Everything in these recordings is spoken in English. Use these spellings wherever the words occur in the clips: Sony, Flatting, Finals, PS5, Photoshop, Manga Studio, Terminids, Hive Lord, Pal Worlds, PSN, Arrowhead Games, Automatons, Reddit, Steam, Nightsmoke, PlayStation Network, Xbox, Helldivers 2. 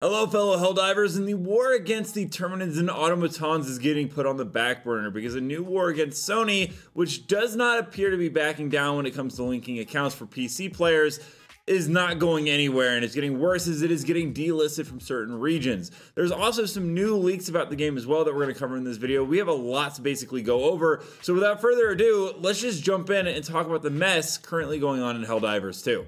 Hello fellow Helldivers, and the war against the Terminids and Automatons is getting put on the back burner because a new war against Sony, which does not appear to be backing down when it comes to linking accounts for PC players, is not going anywhere, and it's getting worse as it is getting delisted from certain regions. There's also some new leaks about the game as well that we're going to cover in this video. We have a lot to basically go over, so without further ado, let's just jump in and talk about the mess currently going on in Helldivers 2.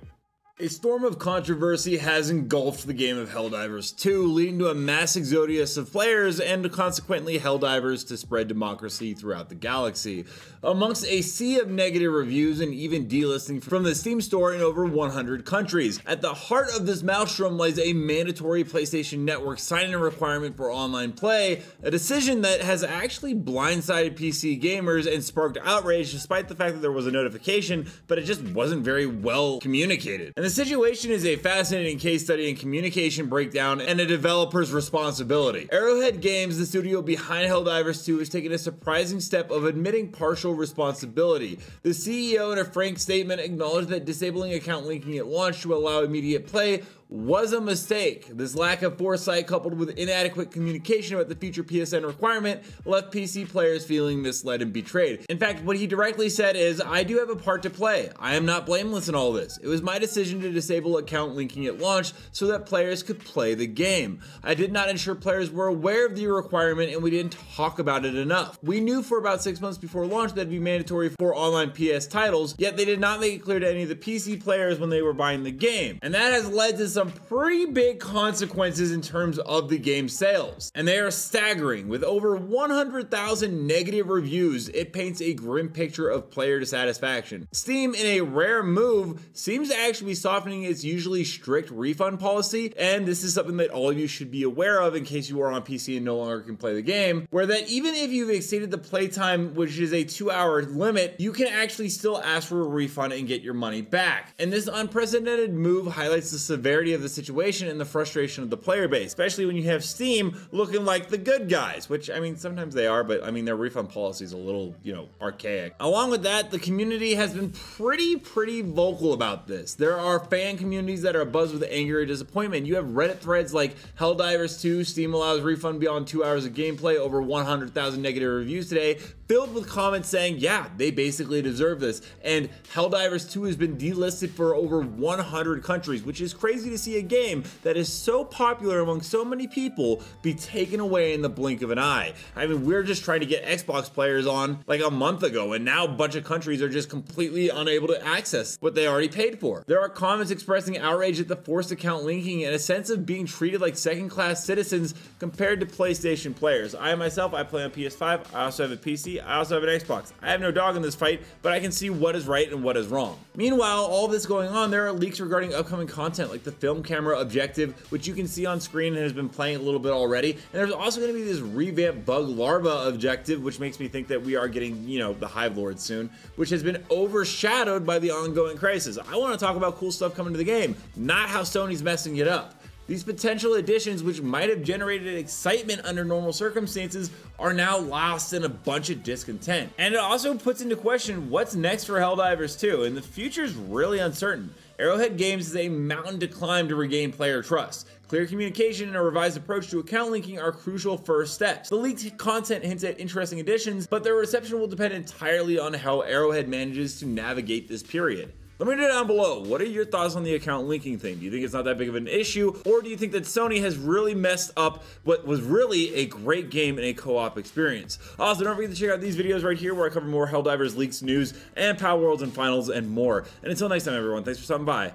A storm of controversy has engulfed the game of Helldivers 2, leading to a mass exodus of players and consequently Helldivers to spread democracy throughout the galaxy. Amongst a sea of negative reviews and even delisting from the Steam store in over 100 countries. At the heart of this maelstrom lies a mandatory PlayStation Network sign-in requirement for online play, a decision that has actually blindsided PC gamers and sparked outrage despite the fact that there was a notification, but it just wasn't very well communicated. And the situation is a fascinating case study in communication breakdown and a developer's responsibility. Arrowhead Games, the studio behind Helldivers 2, has taken a surprising step of admitting partial responsibility. The CEO, in a frank statement, acknowledged that disabling account linking at launch to allow immediate play was a mistake. This lack of foresight, coupled with inadequate communication about the future PSN requirement, left PC players feeling misled and betrayed. In fact, what he directly said is, "I do have a part to play. I am not blameless in all this. It was my decision to disable account linking at launch so that players could play the game. I did not ensure players were aware of the requirement, and we didn't talk about it enough. We knew for about 6 months before launch that it'd be mandatory for online PS titles, yet they did not make it clear to any of the PC players when they were buying the game. And that has led to some pretty big consequences in terms of the game sales, and they are staggering. With over 100,000 negative reviews, it paints a grim picture of player dissatisfaction. Steam, in a rare move, seems to actually be softening its usually strict refund policy, and this is something that all of you should be aware of in case you are on PC and no longer can play the game, where that even if you've exceeded the playtime, which is a 2-hour limit, you can actually still ask for a refund and get your money back. And this unprecedented move highlights the severity of the situation and the frustration of the player base, especially when you have Steam looking like the good guys, which I mean sometimes they are, but I mean their refund policy is a little, you know, archaic. Along with that, the community has been pretty vocal about this. There are fan communities that are abuzz with anger and disappointment. You have Reddit threads like Helldivers 2 Steam allows refund beyond 2 hours of gameplay, over 100,000 negative reviews today, filled with comments saying, yeah, they basically deserve this, and Helldivers 2 has been delisted for over 100 countries, which is crazy to see a game that is so popular among so many people be taken away in the blink of an eye. I mean, we're just trying to get Xbox players on like a month ago, and now a bunch of countries are just completely unable to access what they already paid for. There are comments expressing outrage at the forced account linking and a sense of being treated like second-class citizens compared to PlayStation players. I myself, I play on PS5, I also have a PC, I also have an Xbox. I have no dog in this fight, but I can see what is right and what is wrong. Meanwhile, all this going on, there are leaks regarding upcoming content like the film camera objective, which you can see on screen and has been playing a little bit already. And there's also going to be this revamped bug larva objective, which makes me think that we are getting, you know, the Hive Lord soon, which has been overshadowed by the ongoing crisis. I want to talk about cool stuff coming to the game, not how Sony's messing it up. These potential additions, which might have generated excitement under normal circumstances, are now lost in a bunch of discontent. And it also puts into question what's next for Helldivers 2, and the future is really uncertain. Arrowhead Games is a mountain to climb to regain player trust. Clear communication and a revised approach to account linking are crucial first steps. The leaked content hints at interesting additions, but their reception will depend entirely on how Arrowhead manages to navigate this period. Let me know down below, what are your thoughts on the account linking thing? Do you think it's not that big of an issue? Or do you think that Sony has really messed up what was really a great game and a co-op experience? Also, don't forget to check out these videos right here where I cover more Helldivers leaks, news, and Pal Worlds and Finals and more. And until next time, everyone, thanks for stopping by. I'll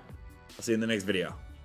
see you in the next video.